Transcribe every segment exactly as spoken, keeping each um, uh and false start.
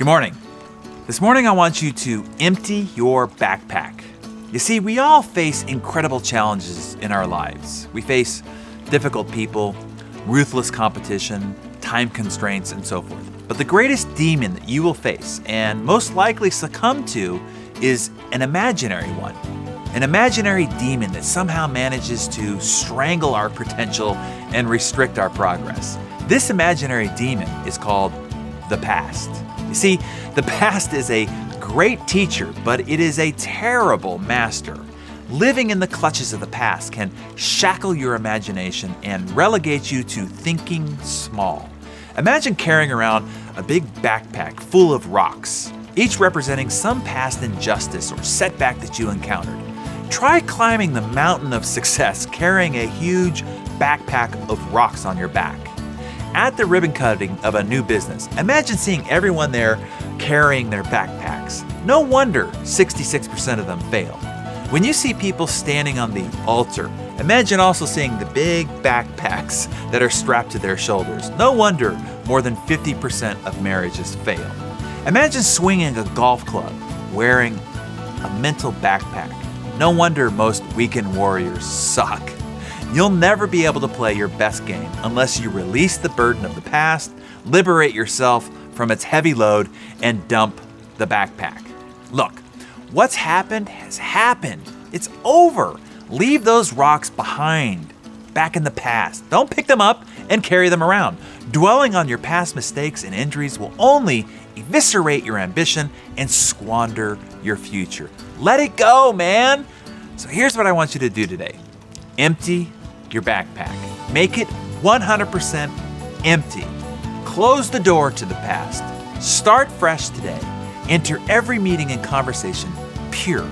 Good morning. This morning I want you to empty your backpack. You see, we all face incredible challenges in our lives. We face difficult people, ruthless competition, time constraints, and so forth. But the greatest demon that you will face and most likely succumb to is an imaginary one. An imaginary demon that somehow manages to strangle our potential and restrict our progress. This imaginary demon is called the past. You see, the past is a great teacher, but it is a terrible master. Living in the clutches of the past can shackle your imagination and relegate you to thinking small. Imagine carrying around a big backpack full of rocks, each representing some past injustice or setback that you encountered. Try climbing the mountain of success carrying a huge backpack of rocks on your back. At the ribbon cutting of a new business, imagine seeing everyone there carrying their backpacks. No wonder sixty-six percent of them fail. When you see people standing on the altar, imagine also seeing the big backpacks that are strapped to their shoulders. No wonder more than fifty percent of marriages fail. Imagine swinging a golf club wearing a mental backpack. No wonder most weekend warriors suck. You'll never be able to play your best game unless you release the burden of the past, liberate yourself from its heavy load, and dump the backpack. Look, what's happened has happened. It's over. Leave those rocks behind, back in the past. Don't pick them up and carry them around. Dwelling on your past mistakes and injuries will only eviscerate your ambition and squander your future. Let it go, man. So here's what I want you to do today. Empty your backpack. Make it one hundred percent empty. Close the door to the past. Start fresh today. Enter every meeting and conversation pure.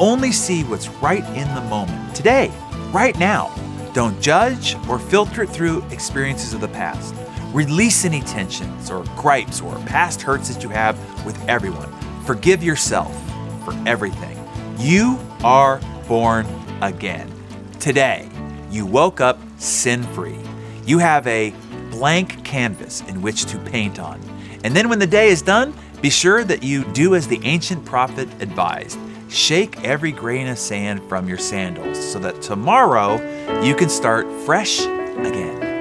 Only see what's right in the moment, today, right now. Don't judge or filter it through experiences of the past. Release any tensions or gripes or past hurts that you have with everyone. Forgive yourself for everything. You are born again. Today, you woke up sin-free. You have a blank canvas in which to paint on. And then when the day is done, be sure that you do as the ancient prophet advised. Shake every grain of sand from your sandals so that tomorrow you can start fresh again.